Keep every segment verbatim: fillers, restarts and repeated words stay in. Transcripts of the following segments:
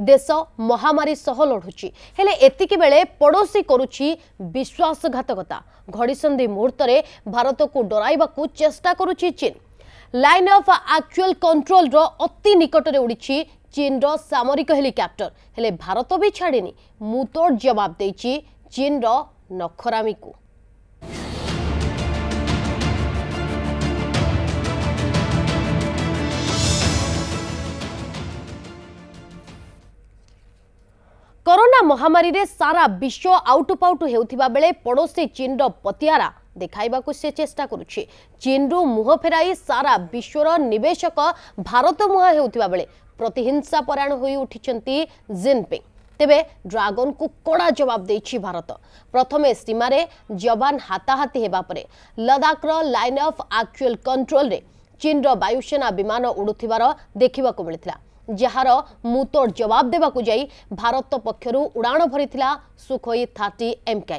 देश महामारी सह लढुची हेले एतिकी बेले पड़ोसी करुची विश्वासघातकता। घड़ीसंधि मुहूर्त रे भारत को डराइबाकू चेष्टा करुची चीन। लाइन ऑफ एक्चुअल कंट्रोल रो अति निकट रे उड़ीची चीन रो सामरिक हेलिकॉप्टर। हेले भारत भी छाड़ेनी, मुंहतोड़ जवाब देइची चीन रो नखरामी को। कोरोना महामारी रे सारा विश्व आउटुपाउटु हेउथिबा बेले पड़ोसी चीन रो पतियारा देखाइबाकू से चेष्टा करुछि। चीन रो मुह फेराई सारा विश्व रो निवेशक भारत मुह हेउथिबा बेले प्रतिहिंसा परायण होई उठिचंती जिनपिंग। तेबे ड्रागन को कड़ा जवाब देछि भारत। प्रथमे सीमा रे जवान हाताहाती हेबा परे लद्दाख रो लाइन ऑफ एक्चुअल कंट्रोल रे चीन रो वायुसेना विमान उडुथिबार देखिबाकू मिलिथिला, जहारो मुंहतोड़ जवाब देवाकू जाई भारत पक्षरू उड़ाण भरिथिला सुखोई थर्टी एमके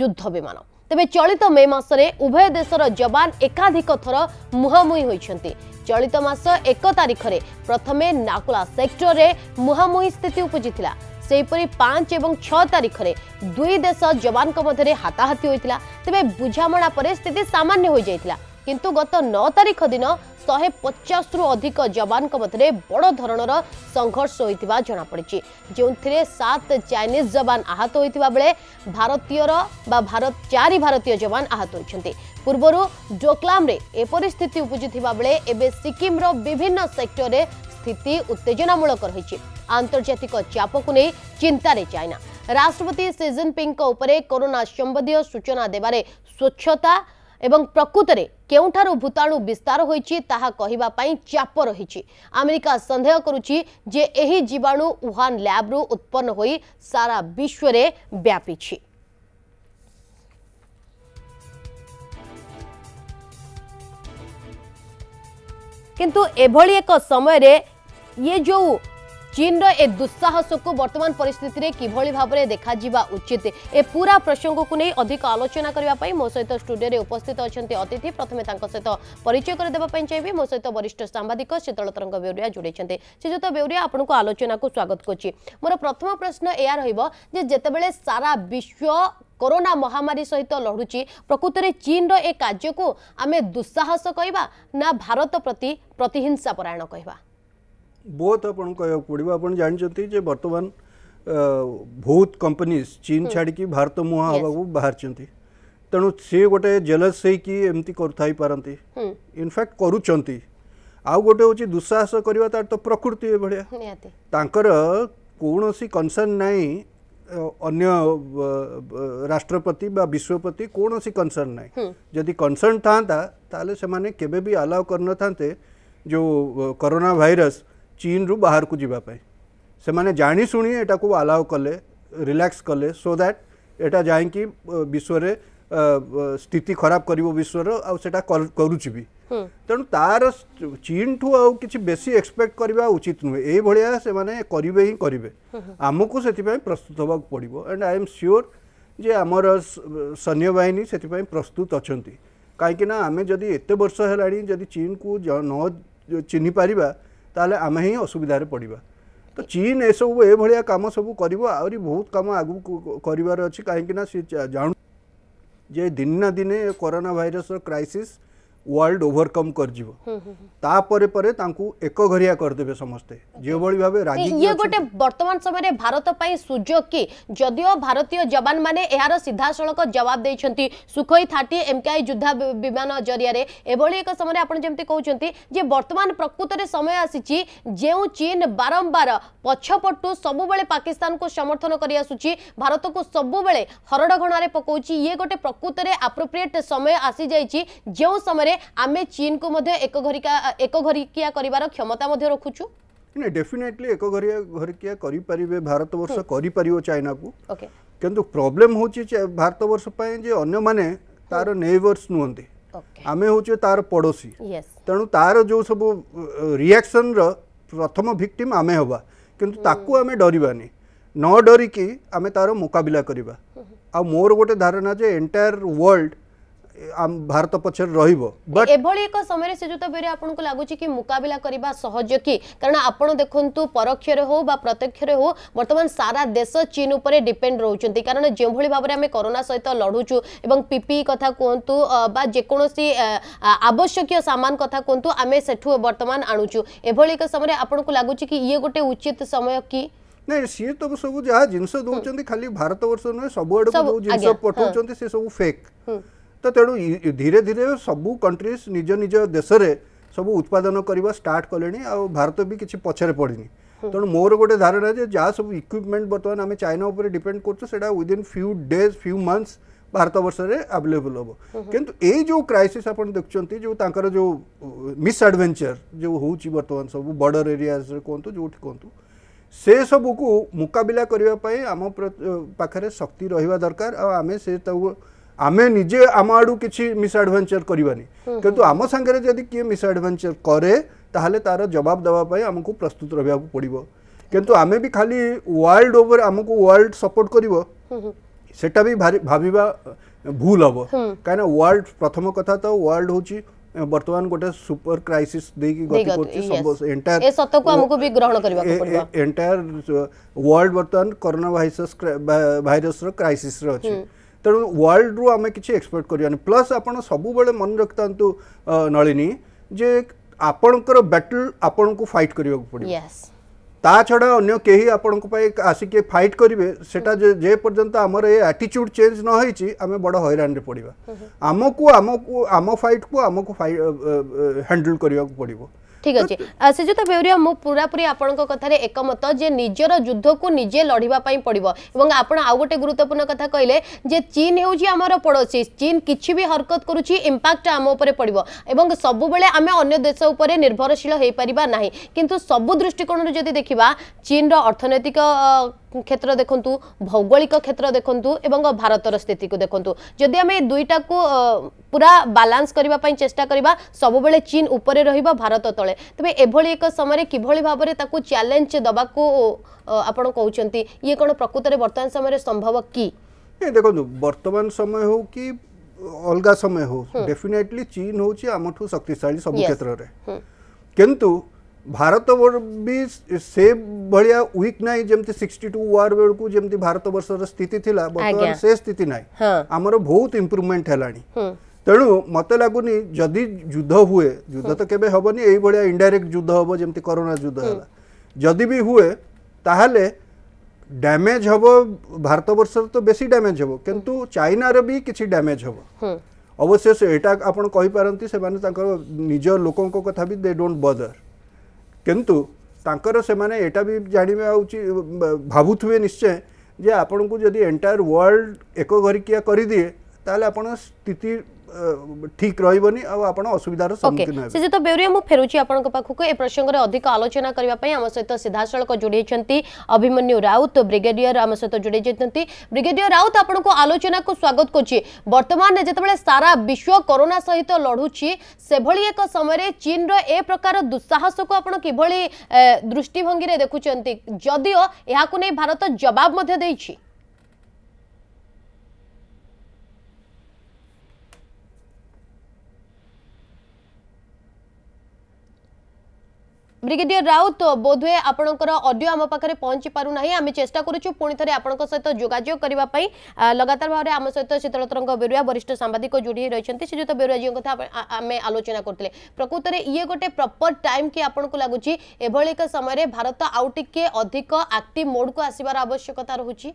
युद्ध विमान। तेबे चलित मे मासरे उभय देशर जवान एकाधिक थर मुहांमुही होइछंती। चलित मास एक तारीख रे प्रथमे नाकुला सेक्टर रे मुहांमुही स्थिति उपजिथिला। सेपरि पांच एवं छह तारीख रे दुई देश जवान मध्य हाताहाती होइथिला। तेबे बुझामणा परे स्थिति सामान्य होई जाइथिला, किंतु गत नौ तारीख दिन शहे पचास रु अधिक जवान मध्य बड़ धरणर संघर्ष होता जनापड़ी, जो सात चाइनीज जवान आहत होता बेले भारतीय भारत चार भारतीय जवान आहत होती। पूर्वर डोकलाम एपरी स्थिति उपजी बेले एवं सिक्किम्र विभिन्न सेक्टर में स्थिति उत्तेजनामूलक रही। आंतर्जातिक चाप को नहीं चिंतार चाइना। राष्ट्रपति सी जिनपिंग कोरोना संबंधी सूचना देवे स्वच्छता एवं प्रकृत में केउठारो भूताणु विस्तार होईची ताहा कहिबा पई चाप रहिची। अमेरिका संदेह करुची जे एही जीवाणु वुहान लैब रु उत्पन्न होई सारा विश्व रे व्यापीची। किंतु एभली एक समय रे ये जो चीन रो ए दुस्साहस को वर्तमान परिस्थिति रे किभली भाव रे देखा जीवा उचित, ए पूरा प्रसंग को नहीं अधिक आलोचना करबा पई मो सहित स्टूडियो रे उपस्थित अछंती अतिथि। प्रथमे तांको सहित परिचय कर देबा पई चाहिबी। मो सहित वरिष्ठ सांबादिक शीतल तरंग बेउरिया जुड़े छंते। श्रीजुत बेउरिया आपन को आलोचना को स्वागत करछि। मोर प्रथम प्रश्न एया रहइबो जे जते बेले सारा विश्व कोरोना महामारी सहित लढुची, प्रकृत रे चीन रो ए कार्य को आमे दुस्साहस कहबा ना भारत प्रति प्रतिहिंसा परायण कहबा? बहुत आपन कह पड़ा आप जानते बर्तमान बहुत कंपनीज चीन छाड़ी भारत मुहाँ हाँ बाहर तेणु सी गोटे जेलस होमती करते इनफैक्ट करुँच आउ गोटे हूँ दुस्साहस करवा तार तो प्रकृति ए भाया तांकर कौन कनसर्न नाई अन्य राष्ट्रपति बा विश्वपति कौन कनसर्न नाई। जदि कनसर्न था से माने केबे भी अलाउ करन थांते जो कोरोना भाइरस चीन रु बाहर को जीवाई से मैंने जाशुणी एटा को अलाउ कले रिलैक्स कले सो दैट एटा जाकि विश्वर स्थिति खराब कर विश्वर आटा करुचि भी तेणु तार चीन ठू आ कि बेसी एक्सपेक्ट करवा उचित नुहे। यही से मैंने करेंगे ही करेंगे आमको से प्रस्तुत होगा पड़ो एंड आई एम श्योर जे आमर सैन्य बाहिनी से प्रस्तुत अच्छा कहीं आम जदि एत वर्ष है चीन को न चिन्ह पारिबा ताले आमे ही असुविधार पड़वा। तो चीन ये सब ये कम सब कर बहुत कम आगू कर कहीं जानु जे दिन ना दिन corona virus crisis world overcome कर तापरे परे तांकु एको घरिया कर देबे समस्ते जे बळी भाबे राजी। ये गोटे वर्तमान समय रे भारत पई सुजोग की जदियो भारतीय जवान माने एहार सीधा सड़क जवाब देछंती सुखोई थर्टी एमके युद्ध विमान जरिया रे। एभली एक समय आपण जेमते कहउचंती जे वर्तमान प्रकृत रे समय आसीची जेउ चीन बारंबार पछपटू सब बेले पाकिस्तान को समर्थन करि आसुची, भारत को सब बेले हरड़ घणारे पकौची। ये गोटे प्रकृत रे एप्रोप्रिएट समय आसी जाईची जेउ समय आमे चीन को मध्य एको घरिका एको घरिकिया करिवार क्षमता मध्य रखुछु। नहीं डेफिनेटली एको घरिया घरिकिया करि परिबे भारत वर्ष करि परियो चाइना को। ओके किंतु प्रॉब्लम होची भारत वर्ष पय जे अन्य माने तार नेबर्स नुहंती आमे होचे तार पड़ोसी। यस तणु तार जो सब रिएक्शन रो प्रथम विक्टिम आमे होबा किंतु ताकू आमे डरिबानी न डरी की आमे तार मुकाबला करिबा। आ मोर गोटे धारणा जे एंटायर वर्ल्ड भारत पक्ष समय से को लगुच कि मुकबिला करबा सहज कि कारण आपण देखंतु परोक्ष रे हो बा प्रत्यक्ष रे हो वर्तमान सारा देश चीन उपरे डिपेंड रहउचंती कारण जे भली भाबरे आमे कोरोना सहित लढुचु एवं पीपी कथा कोंतु बा जे कोनोसी आवश्यक सामान कथा कोंतु आमे सेठु वर्तमान आणुचु एभली एक समय आपण को लगुच कि ये गोटे उचित समय कि नहीं सी तो सब जहाँ जिनस दौरान खाली भारत वर्ष नुहे सब आड़ जिन पठाऊँ से सब फेक तो तेणु धीरे धीरे सबू कंट्रीज निज निज देश सब उत्पादन करवा स्टार्ट कले भारत भी किसी पछरे पड़े तेणु मोर गोटे धारणा जे जहाँ सब इक्विपमेंट बर्तमान आम चाइना उपर डिपेंड करूँ within few days few months Bharat वर्ष में आवेलेबल हम किंतु ये जो क्राइसिस आप देखते जो तांकर जो मिसएडवेंचर जो होर्तमान सब बॉर्डर एरियाज कहतु जो कहतु से सब को मुकबिला करने आम पाखे शक्ति रहा दरकार आमे से आमे निजे आम आड़ कि मिसएडवेंचर करवानी किंतु आम सांगे जदि किए मिसएडवेंचर करे ताहले तार जवाब दवापाई आमको प्रस्तुत रहा पड़ो किंतु आमे भी खाली वर्ल्ड ओवर आमको वर्ल्ड सपोर्ट कर सेटा भी भाविबा भूल हम कहीं वर्ल्ड प्रथम कथा तो वर्ल्ड हूँ वर्तमान गोटे सुपर क्राइसिस देकी गति करछि एंटायर ए सत्ता को हमको भी ग्रहण करबा पड़बा एंटायर वर्ल्ड वर्तमान कोरोना वायरस वायरस रो क्राइसिस रो अछि तेणु वर्ल्ड रो हमें किसी एक्सपेक्ट करियान प्लस आपण सब बेले मन रखतांतु नलिनी जे आपनकर बैटल आपण को फाइट करियो पड़बो यस ता छड़ा अन्य केही आपण को पाए आसिक फाइट करिवे सेटा जे जे पर्यंत हमर ए एटीट्यूड चेंज न होई छि हमें बड़ा हैरान रे पड़ीबा हमकु हमकु हम फाइट को हमकु हैंडल करियो पड़ीबो ठीक अछि सेजुता बेउरिया मो पूरा पूरी आपण को कथा रे एकमत जे निजर युद्ध को निजे लढीबा पई पड़ीबो एवं आपण आ गोटे गुरुत्वपूर्ण कथा कहले जे चीन हेउ जे हमर पड़ोसी चीन किछि भी हरकत करू छि इंपैक्ट हम ऊपर पड़ीबो एवं सब बेले आमे अन्य देश ऊपर निर्भरशील हे परिबा नाही किंतु सब दृष्टिकोण रे जदी देखिबा चीन रो अर्थनैतिक क्षेत्र देखंतु भौगोलिक क्षेत्र देखंतु एवं भारतर स्थिति को देखंतु जदि आमे दुईटा को पूरा बैलेंस करबा पई चेष्टा करबा सब बेले चीन ऊपर रहिबा भारत तले तबे एभली एक समय किभली भाव में ताकू चैलेंज दबा को आपण कहउचंती ये कोन प्रकृत रे वर्तमान समय संभव कि देखंतु वर्तमान समय हो कि अलगा समय हो डेफिनेटली चीन होची हमठू शक्तिशाली सब क्षेत्र रे किंतु भारत भी से भाया वीक ना जमी सिक्सटी टू वार बेल को जमी भारत वर्ष स्थिति थिला बर्तमान से स्थिति ना आमर बहुत इम्प्रूवमेंट है तेणु मत लगुनि जदि युद्ध हुए युद्ध तो केबे हबनी एई भाया इनडायरेक्ट युद्ध हम जमी कोरोना युद्ध है जदि भी हुए ताहले डैमेज हम भारत वर्ष तो बेसी डैमेज हम किंतु चाइना रे भी किसी डैमेज हम अवश्य से एटा आपण कहि पारंती से माने तांकर निज लोकन को कथा भी दे डोंट बदर किंतु तांकर से माने एटा भी जानिबे आउची भाबुथुवे निश्चय जे आपण को जदि एंटायर वर्ल्ड एको घरिकिया करि दिए ताले आपण स्थिति ठीक रहीबनी आ आपण असुविधार सम्मुखीन हेबे से जे तो बेउरिया मु फेरुची आपण को पाखु को ए प्रसंग रे अधिक आलोचना करबा पई हम सहित सिधासल को जुड़े छेंती अभिमन्यु राउत ब्रिगेडियर हम सहित जुड़े छेंती ब्रिगेडियर राउत आपण को आलोचना को स्वागत करछि वर्तमान जेतबेले सारा विश्व कोरोना सहित लढुछि सेभली एक समय रे चीन रो ए प्रकार दुस्साहस को आपण किभली दृष्टि भंगी रे देखु छेंती जदियो एहा को नै भारत जवाब मध्ये दैछि ब्रिगेडियर राउत बोधवे आपणकर ऑडियो आम पाखे पहुंची पारु नाही आम चेष्टा करूँ पुणी थे आपण सहित जोगाजोग करने लगातार भाव में आम सहित शीतल तरंग बेरुआ वरिष्ठ सांबादिक जोड़ी रही श्रीजुक्त बेरुआ जी कथा आम आलोचना करते प्रकृत में ये गोटे प्रपर टाइम कि आपन को लगुच एभली एक समय भारत आउटिके अधिक आक्टिव मोड को आसबार आवश्यकता रोची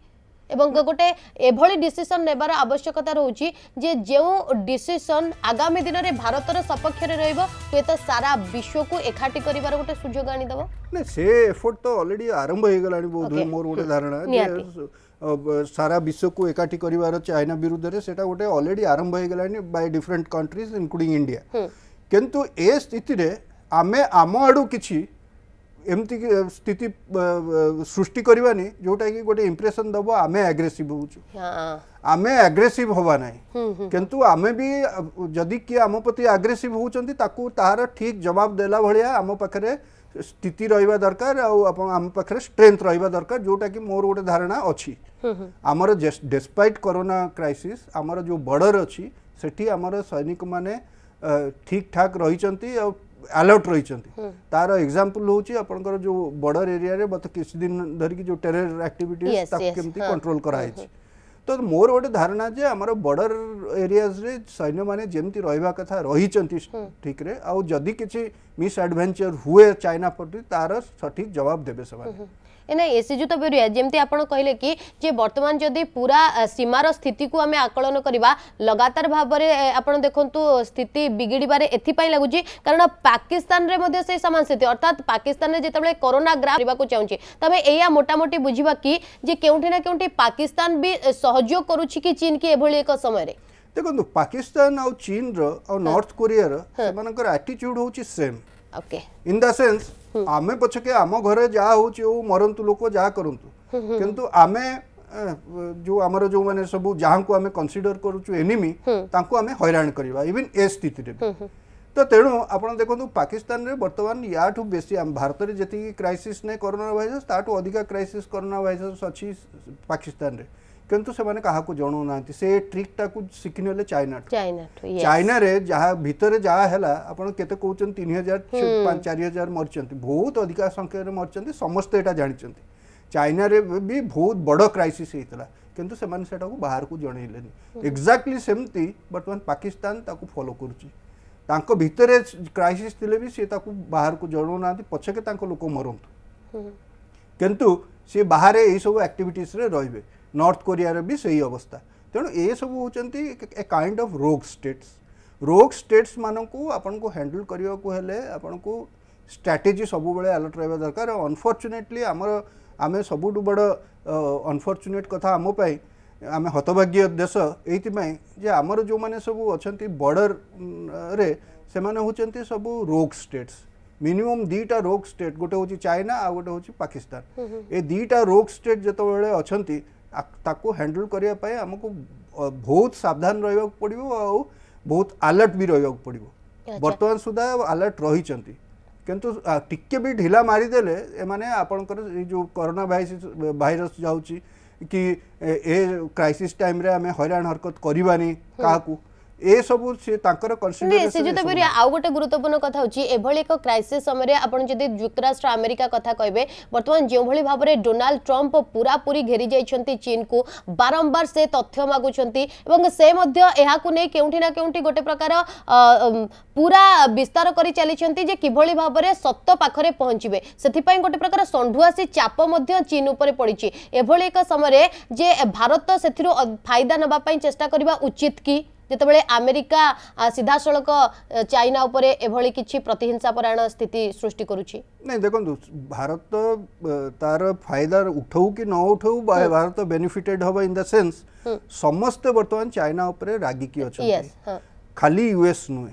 एवं गोटे एभली डिसीजन नेबार आवश्यकता रोची जे जो डिसीजन आगामी दिन में भारतर सपक्ष में रत सारा विश्व को एकाठी कर गोटे सुजोग आनीदेव ना से एफर्ट तो अलरेडी आरंभ हो गला बहुत मोर गोटे धारणा सारा विश्व को एकाठी कर चाइना विरुद्ध में सेटा गोटे अलरेडी आरंभ हो गला by different countries including India किंतु ए स्थिति रे आमे आम आड़ किसी एमती स्थिति सृष्टि करवानी जोटा कि गोटे इंप्रेशन दबो आमे एग्रेसिव होचु आमे एग्रेसिव होवा नहीं किंतु आमे भी जदि कि आम प्रति एग्रेसिव होचंती ताकू तार ठीक जवाब देला भलिया आम पाखरे स्थिति रहिबा दरकार आ आम पाखरे स्ट्रेंथ रहिबा दरकार जोटा कि मोर गोटे धारणा अछि आमर डेस्पाइट कोरोना क्राइसिस आमर जो बॉर्डर अछि सेठी आमर सैनिक मैंने ठीक ठाक रही अलर्ट रही तार एग्जाम्पल होपर जो बॉर्डर एरिया मत किसी दिन धरिकी जो टेरर एक्टिविटीज केमती कंट्रोल कराई तो मोर गोटे धारणा जे आमर बॉर्डर एरियाज रे सैन्य माने जेमती रहिबा कथा रही ठीक रे आ जदि किछि मिस एडवेंचर हुए चाइना पर तार सठिक जवाब देबे समान एना एसीजू तो बेरिया जेमती आपण कहले कि जे वर्तमान जदि पूरा सीमार स्थिति को आमे आकलन करबा लगातार भाव रे आपण देखंतु स्थिति बिगिड़बारे एथि पई लागुची कारण पाकिस्तान रे मध्ये से समान स्थिति अर्थात पाकिस्तान रे जेतबेले कोरोना ग्राफ करबा को चाहुची तमे एया मोटा मोटी बुझिबा कि जे केउठी ना केउठी पाकिस्तान भी सहयोग करूची कि चीन की एभली एक समय रे देखंतु पाकिस्तान आ चीन रो आ नॉर्थ कोरिया रो सेमानकर एटीट्यूड होची same okay in the sense आमे पछके आम घरे जा होची ओ मरंतु लोक जा करंतु किंतु आमे जो आमर जो माने सब जहां को आमे कंसीडर करूचु एनिमी तांको आमे हैरान करबा इवन ए स्थिति रे तो तेणु आपण देखंतु पाकिस्तान रे वर्तमान याठू बेसी आम भारत रे जेती क्राइसिस ने कोरोना वायरस ताठू अधिक क्राइसिस कोरोना वायरस अछि पाकिस्तान रे किंतु से माने काहा को जणो नांती से ट्रिक टा को सिखनेले चाइना चाइना चाइना रे जहा भीतर जहा हला आपण केते कहउचन तीन हजार पाँच चार हजार मरचंती बहुत अधिक संख्या रे मरचंती समस्त एटा जानिचंती चाइना रे भी बहुत बडो क्राइसिस हेतला किंतु से माने सेटा को बाहर को जणेलेनी एग्जैक्टली सेमती वर्तमान पाकिस्तान ताको फॉलो करूची ताको भीतर क्राइसिस थिले भी से ताको बाहर को जणो नांती पछे के ताको लोक मरंतु किंतु से बाहर ए सब एक्टिविटीज रे रहबे नॉर्थ कोरिया रे भी सही अवस्था तेणु ये सब होचंती a kind of rogue states rogue states मानन को आपन को हैंडल करियो को हेले आपन को स्ट्रेटजी सब बेले अलर्ट रहबा दरकार अनफॉर्चुनेटली हमर आमे सबुडु बडो अनफॉर्चुनेट कथा हम पाई आमे हतभाग्य देश एति में जे हमर जो माने सब अछंती बॉर्डर रे से माने होचंती सब रोग स्टेट्स मिनिमम दीटा रोग स्टेट गोटे होची चाइना आ गोटे होची पाकिस्तान ए दीटा रोग स्टेट जतो बेले अछंती ताको हैंडल करिया पाए हमको बहुत सावधान रहबाक पड़िबो आ बहुत अलर्ट भी रहबाक पड़िबो वर्तमान सुधा अलर्ट रही चंती किंतु टिके भी ढिला मारी देले ए माने आपनकर जो कोरोना वायरस वायरस जाउची कि ए क्राइसिस टाइम रे हमें हैरान हरकत करबानी काकू ए सबु से तांकर कंसीडरेशन से जते बेरी आ गोटे गुरुत्वपूर्ण कथा होची एभले एक क्राइसिस समय रे आपण जदि युक्तराष्ट्र अमेरिका कथा कहबे वर्तमान जे भली भाव रे डोनाल्ड ट्रम्प पूरा पूरी घेरी जायछंती चीन को बारंबार से तथ्य मागुछंती एवं से मध्य एहा को नै केउठी ना केउठी गोटे प्रकार पूरा विस्तार करी चलीछंती जे किभली भाव रे सत्य पाखरे पहुंचीबे सेथि पई गोटे प्रकार संढुआ से चाप मध्य चीन ऊपर पड़ीची एभले एक समय रे जे भारत सेथिरो फायदा नबा पई चेष्टा करबा उचित की जेतबेले अमेरिका सीधा सड़क चाइना उपरे एभली किछि प्रतिहिंसा परायण स्थिति सृष्टि करूछि नै देखंतु भारत तार फायदा उठाऊ कि न उठाऊ भारत बेनिफिटेड होबा इन द सेंस समस्त वर्तमान चाइना उपरे रागी कि अछि खाली यूएस नुए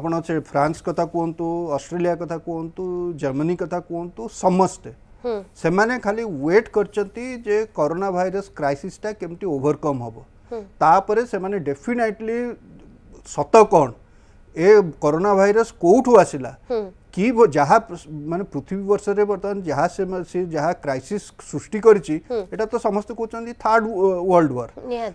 आपण से फ्रांस कथा कोंतु ऑस्ट्रेलिया कथा कोंतु जर्मनी कथा कोंतु समस्त से माने खाली वेट करचंती जे कोरोना वायरस क्राइसिस टा केमति ओवरकम होबो तापरे से माने डेफिनेटली सत कौन ए कोरोना वायरस कोठू आसिला कि वो जहा माने पृथ्वी वर्ष रे बर्तन जहा से से जहा क्राइसिस सृष्टि करची एटा तो समस्त कोचंदी थर्ड वर्ल्ड वॉर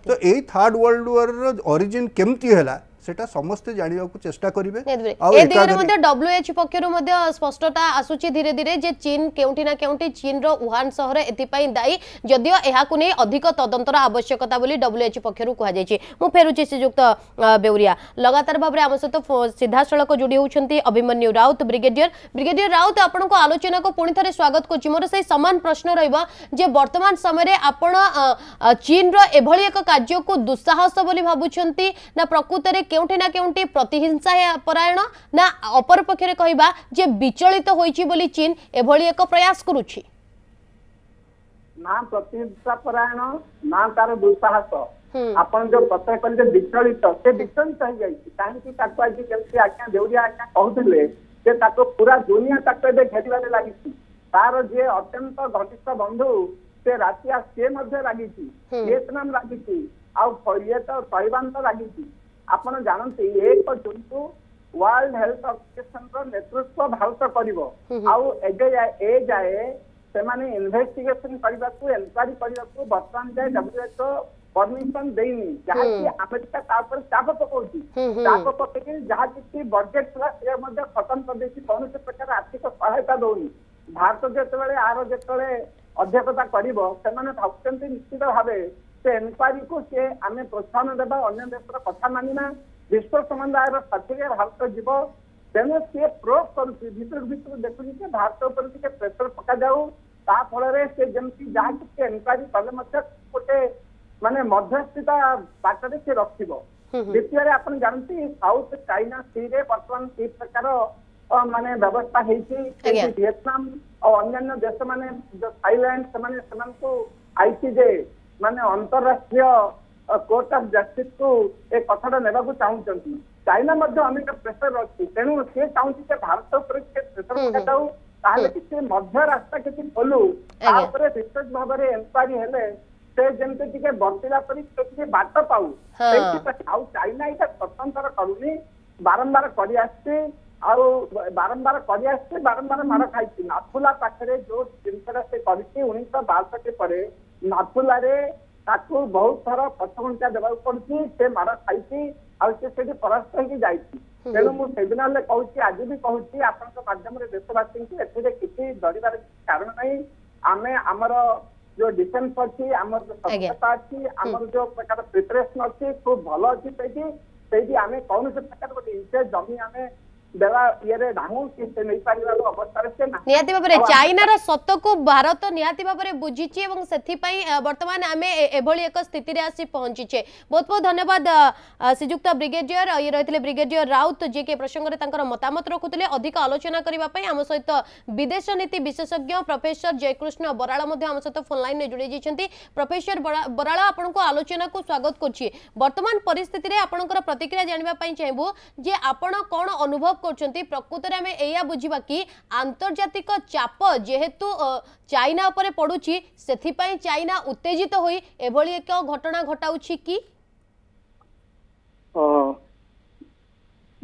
तो ए थर्ड वर्ल्ड वॉर रो ओरिजिन केमती हला सेटा समस्त जानियो को चेष्टा करिवे ए दिगरे मध्ये डब्ल्यूएच पक्षरो मध्ये स्पष्टता आसुची धीरे धीरे जे चीन केउठी ना केउठी चीन रो वुहान शहर एति पई दाई जदियो एहा को नै अधिक तदंतर आवश्यकता बोली डब्ल्यूएच पक्षरो कुहा जायछि मु फेरुची श्रीयुक्त बेउरिया लगातार भाबरे हम सहित सीधा सड़क जुडी होउछंती अभिमन्यु राउत ब्रिगेडियर ब्रिगेडियर राउत आपण को आलोचना को पुणी थरे स्वागत कोछि मोर से समान प्रश्न रहबा जे वर्तमान समय रे आपण चीन रो एभली एक कार्य को दुस्साहस बोली भाबुछंती ना प्रकृति रे केउठी ना केउठी प्रतिहिंसा परायण ना अपर पक्षरे कहबा जे विचलित होईची बोली चीन एभली एक प्रयास करूची ना प्रतिहिंसा परायण ना तार दुस्साहस आपण जो पत्र कले विचलित से विचलित हो जाईची काहे की ताको आज केमसी आख्या देउरिया आख्या कहउतले जे ताको पूरा दुनिया ताको बे घेरिवाले लागिची तार जे अत्यंत घटिष्ठ बंधु से रातिया से मध्ये लागिची वियतनाम लागिची आ फलिया तो ताइवान तो लागिची आपण जानते एक जून को वर्ल्ड हेल्थ ऑर्गेनाइजेशन नेतृत्व भारत कर इन्वेस्टिगेशन करने को एनक्वारी करने को बर्तमान जाए डब्ल्यूएचओ परमिशन देनी जहाँ आमेरिका चाप पकाउची चाप पकड़ जहाँकि बजेट खतम करदे कौन से प्रकार आर्थिक सहायता दौनी भारत जिते आर जो अध्यक्षता कर निश्चित भाव से एनक्वारी को सी आम प्रोत्साहन देवा अन्य देश कथा मानना विश्व समुदायर साथी भारत जीव तेणु सी प्रोफ कर भर भर देखुचे भारत उपर टे प्रेसर पक जाऊ फल से जमी जहाँ किसी एनक्वारी कले गोटे माने मध्यस्थता बाटर से रख द्वितीय आप जानते साउथ चाइना सी रे बर्तमान कि प्रकार माने व्यवस्था वियतनाम और अन्न्य देश माने थाईलैंड से आईसीजे माने अंतरराष्ट्रीय कोर्ट ऑफ जस्टिस को एक कथटा ने चाहते चाइना अनेक प्रेसर अच्छी तेणु सी चाहती भारत उपर प्रेसर पकड़ाऊ किसी मध्य रास्ता किसी खोलू विशेष भाव में एनक्वारी है से बर्तिला बाट पाऊ चाइना ये स्वतंत्र करूनी बारंबार कर बारंबार कर बारंबार मार खाई नाथुला पाखे जो जिनसा से करसठ पर नाथुला बहुत थर पछघुंचा देवा पड़ी से मार खाई आठ परास्त होगी तेणु मुझे कहूँ आज भी कहूँ आपम देशवासी किसी डर कारण नहीं आम आमर जो डिफेन्स अच्छी आमर जो सक्षमता अच्छी आमर जो प्रकार प्रिपरेसन अच्छी खूब भल अच्छी से आम कौन से प्रकार गोटे इंच जमी आम चाइनार सत को भारत निहाती भाव बुझी बर्तमान आम एभली एक स्थित आसी पहुंचीचे। बहुत बहुत धन्यवाद श्रीजुक्त ब्रिगेडियर ये रही ब्रिगेडियर राउत जी के प्रसंग मतामत रखुते अधिक आलोचना करने आम सहित विदेश नीति विशेषज्ञ प्रोफेसर जयकृष्ण बराल आम सहित फोन लाइन में जोड़ी जाइए। प्रोफेसर बराल आपण को आलोचना को स्वागत कर बर्तमान परिस्थिति आपण प्रतिक्रिया जानापी चाहबू जे आपण कौन अनुभव प्रकृत में एया बुझा कि आंतर्जातिक चाप जेहेतु चाइना उपर पड़ुछि सेथिपाई चाइना उत्तेजित तो होई एभली एक घटना घटाउछि कि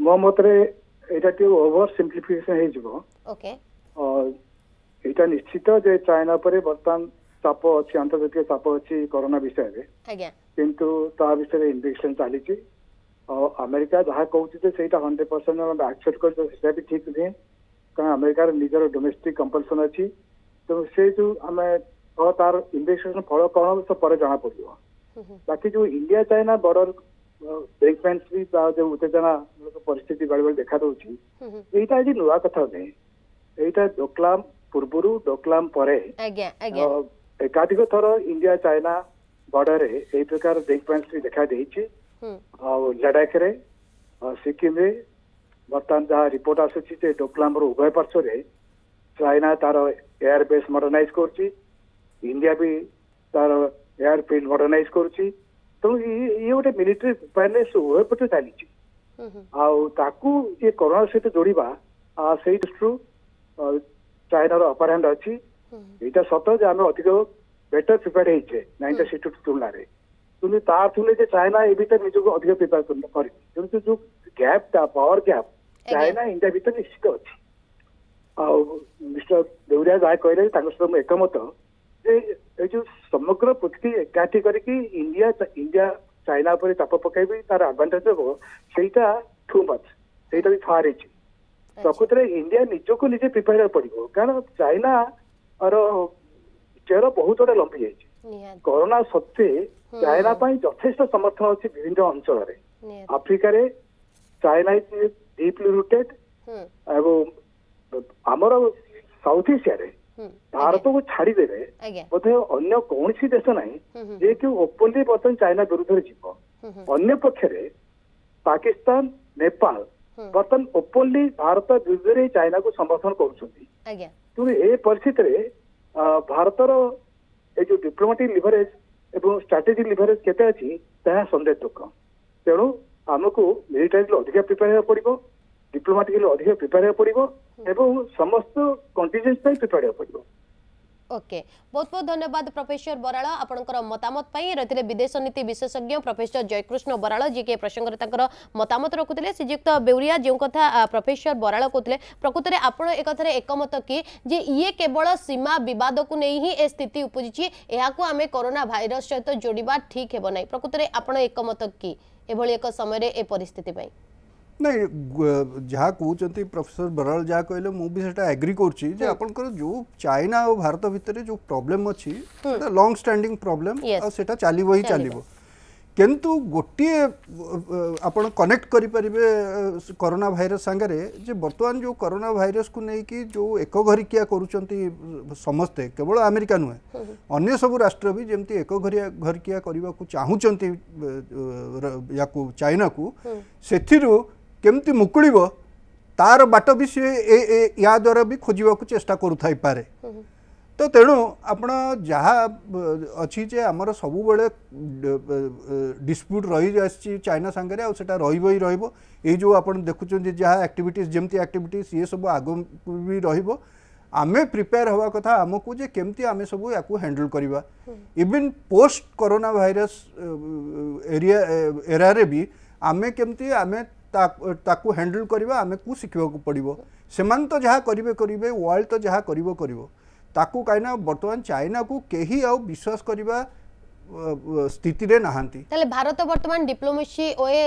मो मतरे एटा टी ओवर सिंपलीफिकेशन हे जबो ओके एटा निश्चित जे चाइना उपर वर्तमान चाप अछि आंतर्जातिक चाप अछि कोरोना विषय रे आज्ञा किंतु ता विषय इन्वेस्टिगेशन चली छि और अमेरिका जहाँ कहते से हंड्रेड परसेंट आम एक्सेप्ट कर भी ठीक नुहे कहीं अमेरिकार निजर डोमेस्टिक कंपलसन अच्छी तो से जो आम तार इन्वेस्टिगेशन फल कौन सब पर जना पड़ो बाकी जो इंडिया चाइना बॉर्डर ब्रेकमेंट भी जो उत्तेजना परिस्थिति बेले बेले देखा दूसरी यहाँ आज नुआ कथा नुहे यहाँ डोकलाम पूर्व डोकलाम पर एकाधिक थर इंडिया चाइना बॉर्डर यही प्रकार ब्रेकमेंट भी देखा देती लडाख रे सिक्किम रे बर्तमान जहाँ रिपोर्ट आसूची से डोकलाम उभय पार्श्व चाइना तार एयर बेस मॉडर्नाइज कर इंडिया भी तार एयर फील्ड मॉडर्नाइज कर तेणु ये गोटे मिलिट्री प्रिपेयरनेस उभय पटे चली कोरोना सहित जोड़ा से दृष्टि चाइनार अपर हैंड अच्छी यहाँ सत जो आम अधिक बेटर प्रिपेयर होचे नाइनटी सिक्सटी टू तुलन में तुम तारे चाइना ये भर निजक अधिक प्रिपेयर करते जो गैपटा पावर गैप चाइना इंडिया भर निश्चित अच्छी मिस्टर देवरिया जहाँ कहले सहित मुझे एकमत ये जो समग्र पृथ्वी एकाठी करके इंडिया इंडिया चाइना उपर चाप पकड़ तार आडभांटेज हम सहीटा टू मच सहीटा भी फार होती प्रकृत में इंडिया निजक निजे प्रिपेयर पड़ो कारण चाइना चेहरा बहुत गुटे लंबी जाइए कोरोना सत्वे चाइना यथेष समर्थन अच्छी विभिन्न अंचल आफ्रिकार चाइना इज डीपली रूटेड आमर साउथ एशिया भारत को छाड़ीदे बोधे अगर कौन सी देश ना जे कि ओपनली बर्तमान चाइना विरुद्ध जीव अन्न पक्षर पाकिस्तान नेपाल बर्तमान ओपनली भारत विरुद्ध चाइना को समर्थन कर परिस्थिति भारतर ये जो डिप्लोमेटिक लिवरेज एवं स्ट्राटेजिक लिवरेज केते अछि ता संदेहक तेणु आमको मिलिटारी अधिक प्रिपेयर पड़ो डिप्लोमेटिकली अधिक प्रिपेयर पड़ो समस्त कंटिजेंसी प्रिपेयर पड़ो ओके बहुत बहुत धन्यवाद प्रोफेसर बराल आपणकर मतामत पई रतिले विदेश नीति विशेषज्ञ प्रोफेसर जयकृष्ण बराल जी के प्रसंग रे मतामत रखुतिले श्रीजुक्त बेउरिया जो कथा प्रोफेसर बराल कहते प्रकृत में आपण एक कथा एकमत कि जे ये केवल सीमा विवाद को नहीं ही ए स्थिति उपजी को आम कोरोना भाइरस सहित जोड़वा ठीक हेब ना प्रकृत में आपण एकमत कि एक समय ए परिस्थिति नहीं जहाँ कहते प्रोफेसर बराल जहाँ कहले मुझे एग्री कर जो चाइना और भारत भितर जो प्रॉब्लम अच्छी लॉन्ग स्टैंडिंग प्रॉब्लम आटा चलो ही चलो किंतु गोटे आप कनेक्ट करेंगे कोरोना भाइरस सांगे जो बर्तमान जो कोरोना भाइरस को लेकिन जो एकघरिकिया कर समस्ते केवल अमेरिका नुहे अगर सब राष्ट्र भी जमी एकघरिया घरिकिया चाहूँगी या चाइना को से केमती मुकुलिब तार बाट भी सी या द्वारा भी खोजा चेष्टा करे तो तेणु आपण जहाँ अच्छी जे आमर सब बेले डिस्प्यूट रही जा चाइना सांगे आटा रही रही जो आप देखुं जहाँ एक्टिविटीज जमती एक्टिविटीज ये सब आग भी रही आमे प्रिपेयर हवा कथा आमको जे केमती आमे सब या हैंडल करवा even post corona virus area एरारे भी आमे केमती आमे ताकू हैंडल करवा आमे को शिखा पड़ो से तो जहाँ करेंगे करेंगे वर्ल्ड तो जहाँ करेंगे करेंगे ताकू कहीं बर्तमान चाइना को कहीं आउ विश्वास करवा स्थिति रे नहांती तले भारत वर्तमान डिप्लोमेसी ओए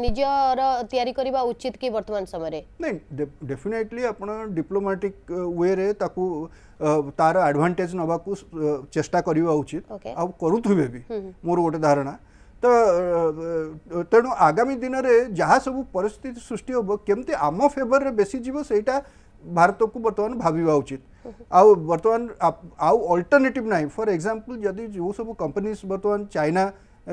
निजर तयारी करबा उचित कि वर्तमान समय रे नहीं डेफिनेटली अपन डिप्लोमेटिक वे रे ताकू तार एडवांटेज नबा को चेष्टा करबा उचित आ करूथबे भी मोर गोटे धारणा तो तेणु आगामी दिन में जहाँ सब परिस्थिति सृष्टि हम केमती आम फेवर में बेसी जीव सेटा भारत को बर्तमान भाविबा उचित आउ बर्तमान आउ अल्टरनेटिव नहीं फॉर एग्जांपल जदि जो सब कंपनीज बर्तमान चाइना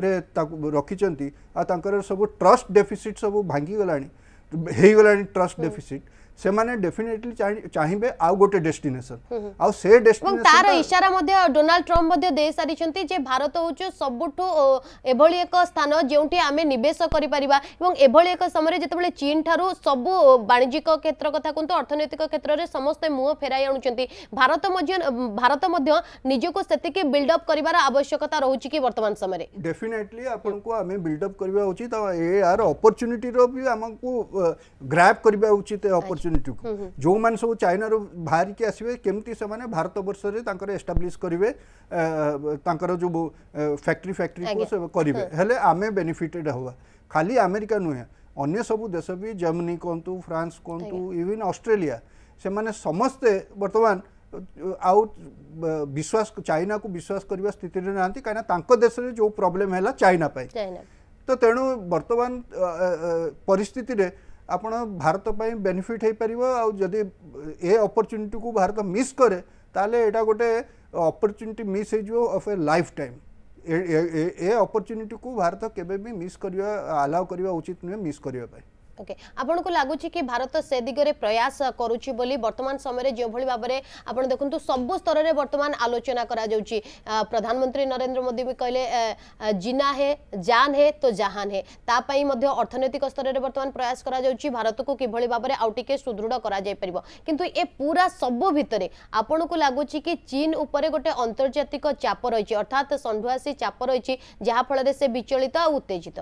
रे रखिचंती आ तांकर सब ट्रस्ट डेफिसिट सब भांगी गलानी हेई गलानी ट्रस्ट डेफिसिट से माने डेफिनेटली चाहिए आउ गोटे डेस्टिनेशन आउ से डेस्टिनेशन तार इशारा मध्ये डोनाल्ड ट्रम्प मध्ये दे सारिचंती जे भारत होचो सबुठो एभली एक स्थान जेउठी आमे निवेश करि परिबा एवं एभली एक समय जेतबेले चीन थारु सब वाणिज्यिक क्षेत्र कथा कोंतो अर्थनैतिक क्षेत्र रे समस्त मुह फेराय आनुचंती भारत मध्ये भारत मध्ये निजको सेतिके बिल्ड अप करिवार आवश्यकता रहउची कि वर्तमान समय रे डेफिनेटली आपन को आमे बिल्ड अप करिवा उचित आ ए आर अपॉर्चुनिटी रो भी हमको ग्रैब करिवा उचित अपॉर्चुनिटी जो मान सब चाइना रो बाहर के आसवे केमती से माने भारत वर्ष रे तांकर एस्टाब्लिश करिवे तांकर जो फैक्ट्री फैक्ट्री को से करिवे हेले आमे बेनिफिटेड होवा खाली अमेरिका नुहे अन्य सब देश भी जर्मनी कोंतु फ्रांस कोंतु इवन ऑस्ट्रेलिया से माने समस्ते वर्तमान आउट विश्वास चाइना को विश्वास करबा स्थिति रे नांती काना तांको देश रे जो प्रॉब्लम हैला चाइना पई तो तेणु वर्तमान परिस्थिति रे आपण भारत पर बेनिफिट हो पार आदि ए अपॉर्चुनिटी को भारत मिस करे ताले एटा गोटे अपॉर्चुनिटी मिस हो of a lifetime a opportunity को भारत केबे भी मिस करवा अलाउ करवा उचित नुहे मिस करने ओके okay. आपण को लगुच कि भारत से दिगरे प्रयास करुच्ची बोली वर्तमान समय जो भाव में आप देखु सब स्तर में वर्तमान आलोचना करा जाउची प्रधानमंत्री नरेंद्र मोदी भी कहले जीना है जान है तो जहान है तापाई अर्थनैतिक स्तर में वर्तमान प्रयास करा जाउची भारत को किभली भाव में आउ टिके सुदृढ़ करा जाय परबो किंतु ए पूरा सब भितरे आपण को लगुच कि चीन उपरे गोटे अंतर्जातिक चाप रही अर्थात संढुआसी चाप रही जहाँफल से विचलित आ उत्तेजित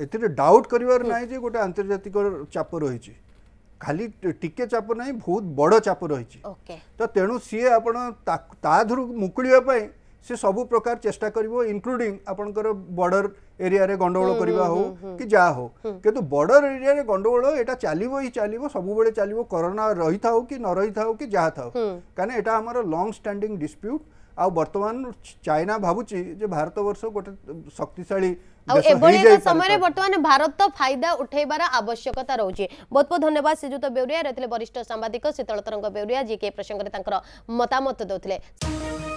एतिर डाउट करिवार नाइ जे गोटे आंतर्जातिक चाप रही खाली टिके चाप ना बहुत बड़ चाप रही okay. तो तेणु सी आपड़ मुकुलियापाई सी सब प्रकार चेष्टा करिवो इनक्लूडिंग आपणकर बॉर्डर एरिया रे गंडोल करवा हो कि जा हो किंतु बॉर्डर एरिया रे गंडोल एटा चलिवो ही चलिवो सब बेले चलिवो कोरोना रही थाउ कि न रही थाउ कि जा थाउ कारण एटा हमर लॉन्ग स्टैंडिंग डिस्प्यूट आ वर्तमान चाइना भाबुची जे भारत वर्ष गोटे शक्तिशाली समय वर्तमान भारत फायदा उठाइबार आवश्यकता रही बहुत बहुत धन्यवाद श्रीजुत बेउरिया रतिले वरिष्ठ सांबादिक शीतल तरंग बेउरिया जी के प्रसंग रे तांकर मतामत दउथिले।